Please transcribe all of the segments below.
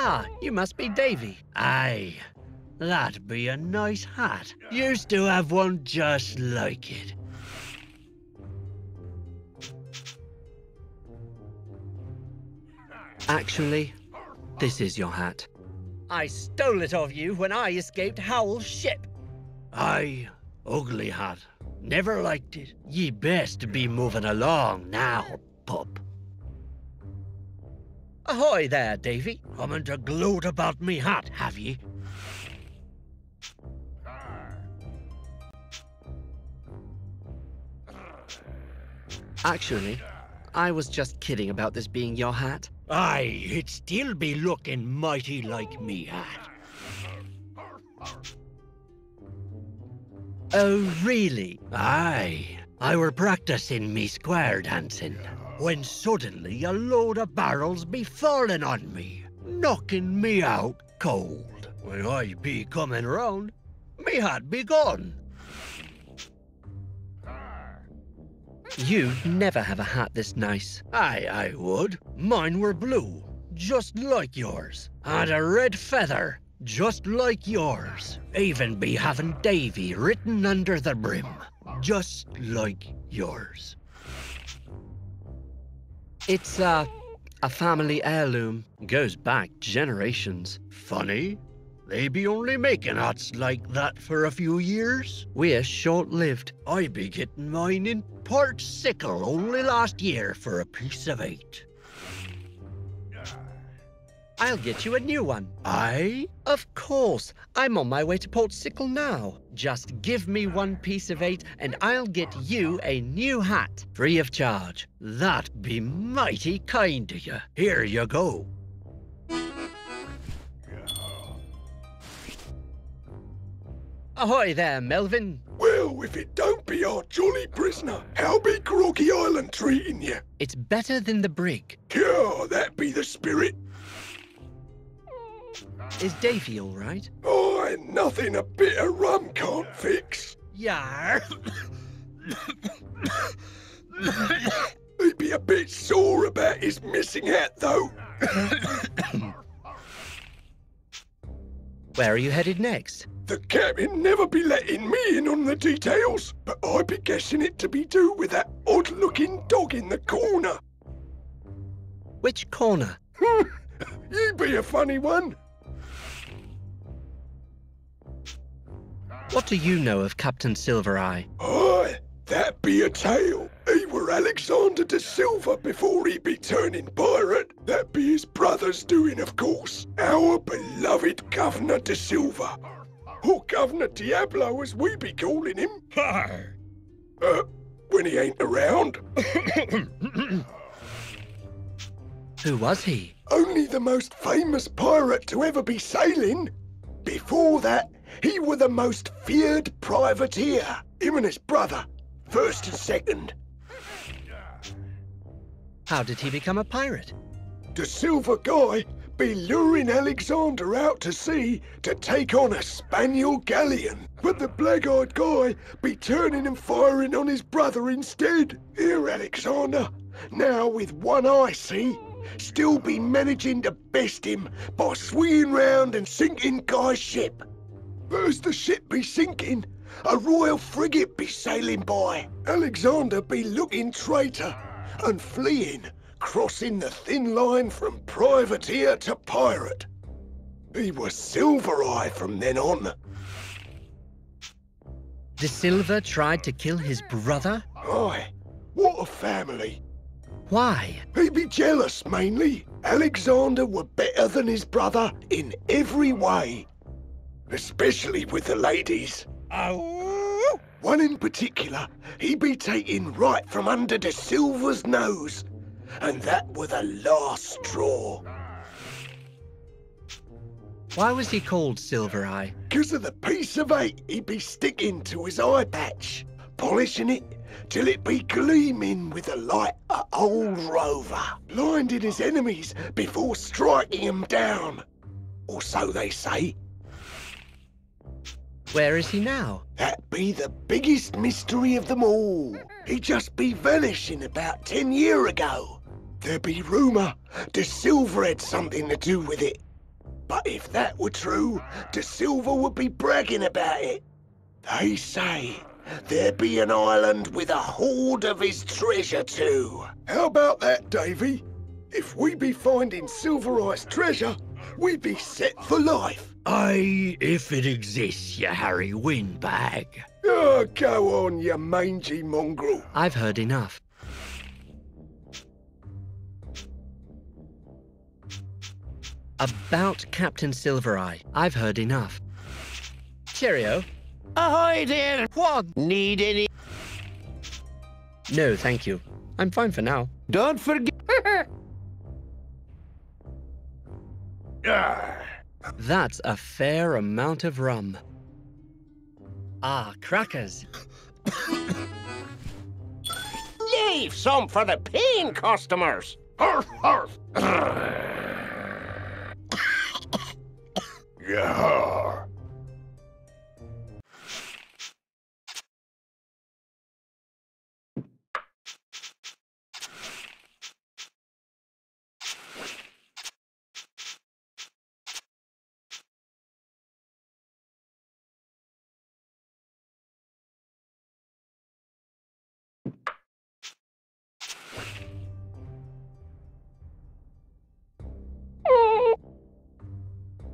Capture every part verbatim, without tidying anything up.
Ah, you must be Davy. Aye, that'd be a nice hat. Used to have one just like it. Actually, this is your hat. I stole it of you when I escaped Howl's ship. Aye, ugly hat. Never liked it. Ye best be moving along now, pup. Ahoy there, Davy. Coming to gloat about me hat, have ye? Actually, I was just kidding about this being your hat. Aye, it still be looking mighty like me hat. Oh, really? Aye. I were practicing me square dancing, when suddenly a load of barrels be falling on me, knocking me out cold. When I be coming round, me hat be gone. You'd never have a hat this nice. Aye, I would. Mine were blue, just like yours. Had a red feather, just like yours. Even be having Davy written under the brim, just like yours. It's uh, a family heirloom. Goes back generations. Funny, they be only making hats like that for a few years. We're short-lived. I be getting mine in Port Sickle only last year for a piece of eight. I'll get you a new one. Aye? Of course. I'm on my way to Port Sickle now. Just give me one piece of eight and I'll get you a new hat. Free of charge. That'd be mighty kind of you. Here you go. Ahoy there, Melvin. Well, if it don't be our jolly prisoner, how be Groggy Island treating you? It's better than the brig. Yeah, that be the spirit. Is Davy all right? Oh, ain't nothing a bit of rum can't fix. Yar. He'd be a bit sore about his missing hat, though. Where are you headed next? The captain never be letting me in on the details, but I be guessing it to be due with that odd-looking dog in the corner. Which corner? You be a funny one. What do you know of Captain Silvereye? Aye, that be a tale. He were Alexander de Silva before he be turning pirate. That be his brother's doing, of course. Our beloved Governor de Silva. Or Governor Diablo, as we be calling him. Uh, when he ain't around. Who was he? Only the most famous pirate to ever be sailing. Before that, he were the most feared privateer. Him and his brother, first and second. How did he become a pirate? The Silver Guy be luring Alexander out to sea to take on a Spaniel galleon. But the black-eyed guy be turning and firing on his brother instead. Here, Alexander, now with one eye, see, still be managing to best him by swinging round and sinking Guy's ship. But as the ship be sinking, a royal frigate be sailing by. Alexander be looking traitor and fleeing, crossing the thin line from privateer to pirate. He was Silvereye from then on. De Silva tried to kill his brother? Aye. What a family. Why? He be jealous, mainly. Alexander were better than his brother in every way. Especially with the ladies. Oh. One in particular, he be taking right from under De Silva's nose. And that were the last straw. Why was he called Silvereye? Because of the piece of eight he'd be sticking to his eye patch, polishing it till it be gleaming with the light of old Rover, blinding his enemies before striking them down, or so they say. Where is he now? That be the biggest mystery of them all. He just be vanishing about ten year ago. There be rumour De Silva had something to do with it. But if that were true, De Silva would be bragging about it. They say there'd be an island with a hoard of his treasure too. How about that, Davy? If we be finding Silvereye's treasure, we'd be set for life. Aye, if it exists, you Harry Windbag. Oh, go on, you mangy mongrel. I've heard enough. About Captain Silvereye, I've heard enough. Cheerio. Ahoy there, what? Need any? No, thank you. I'm fine for now. Don't forget. That's a fair amount of rum. Ah, crackers. Leave some for the paying customers. Arf, arf. Yeah.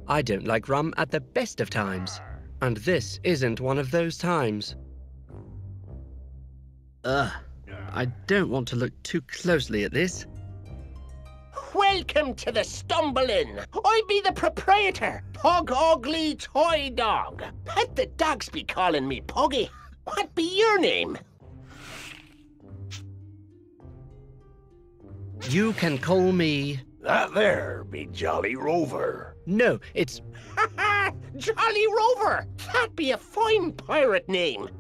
I don't like rum at the best of times, and this isn't one of those times. Ugh, I don't want to look too closely at this. Welcome to the Stumble-In. I be the proprietor, Pog Ogly Toy Dog. But the dogs be calling me Poggy. What be your name? You can call me... That there be Jolly Rover. No, it's... Ha ha! Jolly Rover! That'd be a fine pirate name.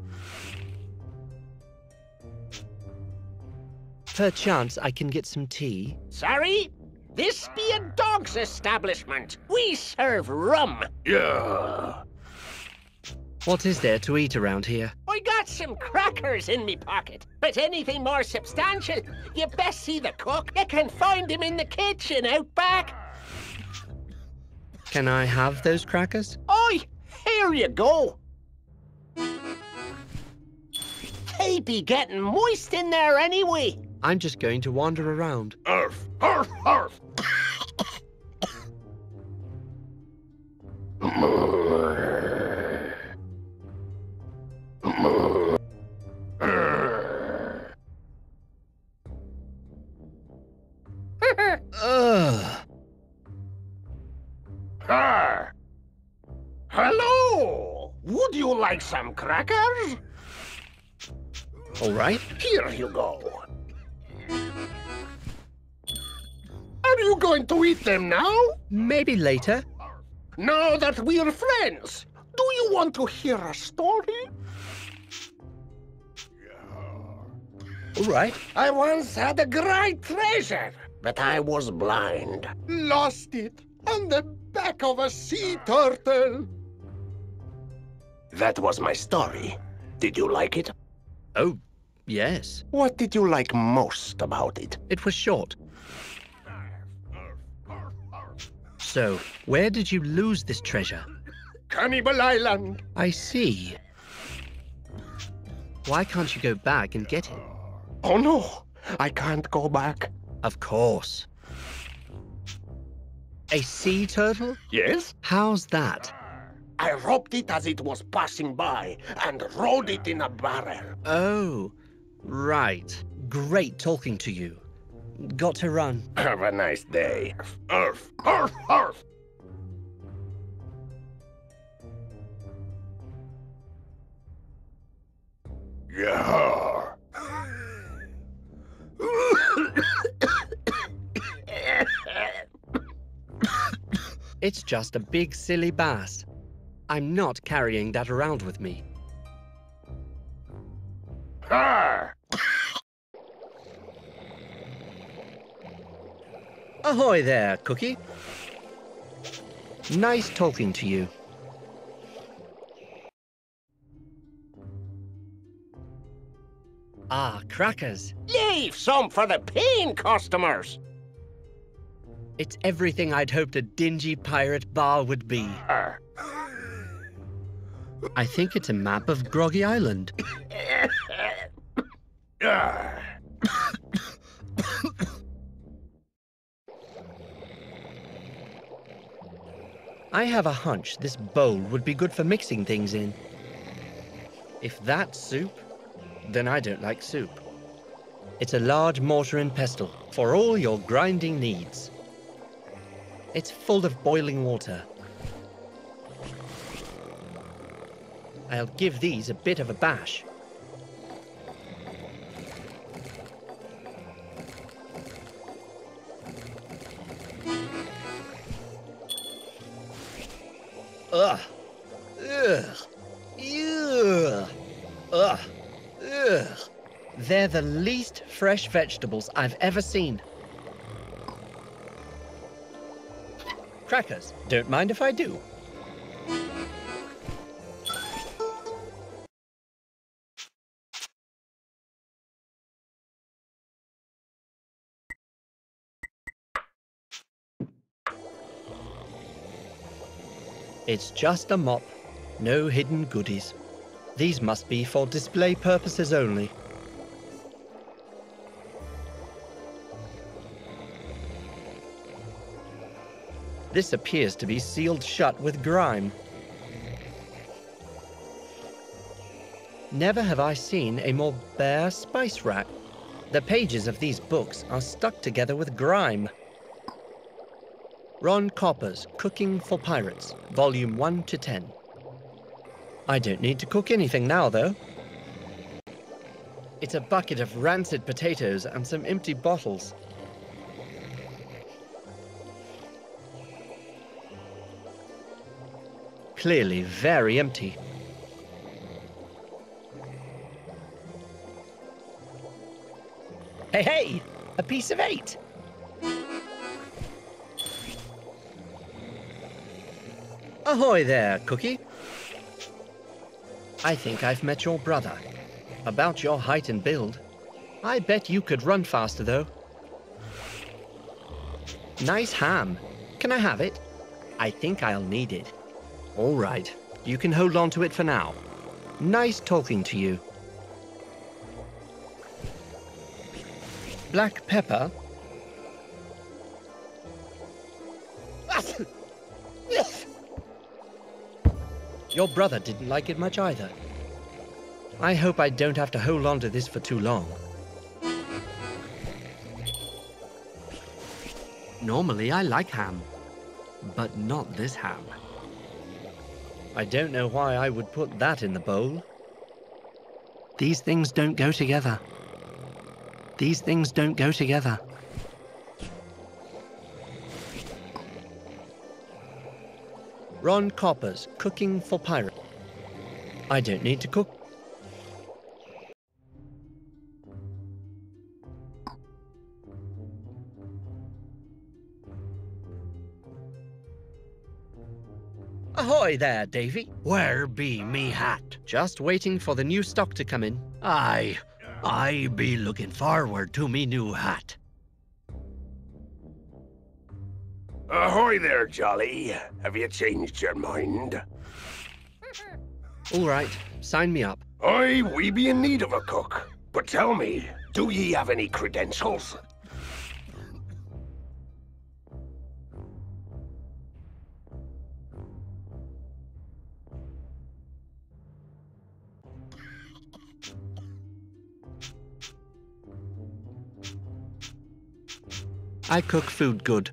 Perchance I can get some tea. Sorry? This be a dog's establishment. We serve rum. Yeah. What is there to eat around here? I got some crackers in me pocket, but anything more substantial, you best see the cook. You can find him in the kitchen out back. Can I have those crackers? Oi, here you go. They be getting moist in there anyway. I'm just going to wander around. Arf, arf, arf. Ugh. Ah. Hello! Would you like some crackers? All right. Here you go. Are you going to eat them now? Maybe later. Now that we're friends, do you want to hear a story? All right. I once had a great treasure, but I was blind. Lost it on the back of a sea turtle. That was my story. Did you like it? Oh, yes. What did you like most about it? It was short. So, where did you lose this treasure? Cannibal Island. I see. Why can't you go back and get it? Oh no, I can't go back. Of course. A sea turtle? Yes. How's that? I robbed it as it was passing by and rode it in a barrel. Oh, right. Great talking to you. Got to run. Have a nice day. Arf, arf, arf. Yeah. It's just a big silly bass. I'm not carrying that around with me. Ahoy there, Cookie. Nice talking to you. Ah, crackers. Leave some for the paying customers. It's everything I'd hoped a dingy pirate bar would be. I think it's a map of Groggy Island. I have a hunch this bowl would be good for mixing things in. If that's soup, then I don't like soup. It's a large mortar and pestle for all your grinding needs. It's full of boiling water. I'll give these a bit of a bash. Ugh. Ugh. Ugh. Ugh. Ugh. They're the least fresh vegetables I've ever seen. Crackers. Don't mind if I do. It's just a mop. No hidden goodies. These must be for display purposes only. This appears to be sealed shut with grime. Never have I seen a more bare spice rack. The pages of these books are stuck together with grime. Ron Coppers, Cooking for Pirates, Volume one to ten. I don't need to cook anything now, though. It's a bucket of rancid potatoes and some empty bottles. Clearly very empty. Hey, hey! A piece of eight! Ahoy there, Cookie. I think I've met your brother. About your height and build. I bet you could run faster, though. Nice ham. Can I have it? I think I'll need it. All right, you can hold on to it for now. Nice talking to you. Black pepper. Your brother didn't like it much either. I hope I don't have to hold on to this for too long. Normally I like ham, but not this ham. I don't know why I would put that in the bowl. These things don't go together. These things don't go together. Ron Coppers, Cooking for Pirates. I don't need to cook. Ahoy there, Davy. Where be me hat? Just waiting for the new stock to come in. Aye, I be looking forward to me new hat. Ahoy there, Jolly. Have you changed your mind? All right, sign me up. Aye, we be in need of a cook. But tell me, do ye have any credentials? I cook food good.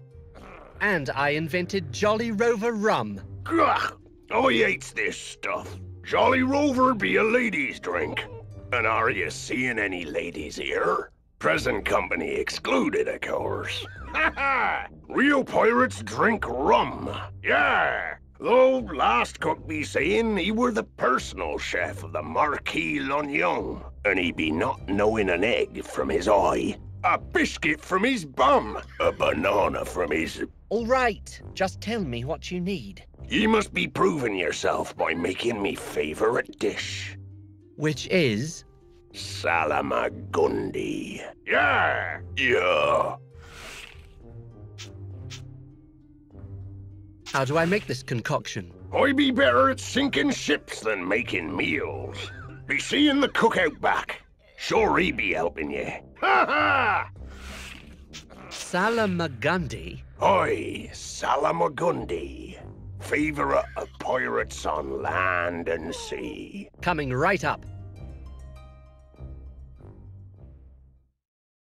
And I invented Jolly Rover rum. Gah! I hates this stuff. Jolly Rover be a ladies' drink. And are you seeing any ladies here? Present company excluded, of course. Ha ha! Real pirates drink rum. Yeah! Though last cook be saying he were the personal chef of the Marquis L'Oignon. And he be not knowing an egg from his eye. A biscuit from his bum. A banana from his... All right, just tell me what you need. You must be proving yourself by making me favorite dish. Which is? Salamagundi. Yeah! Yeah! How do I make this concoction? I be better at sinking ships than making meals. Be seeing the cook out back. Sure he be helping you. Ha ha! Salamagundi? Oi, Salamagundi. Favourite of pirates on land and sea. Coming right up.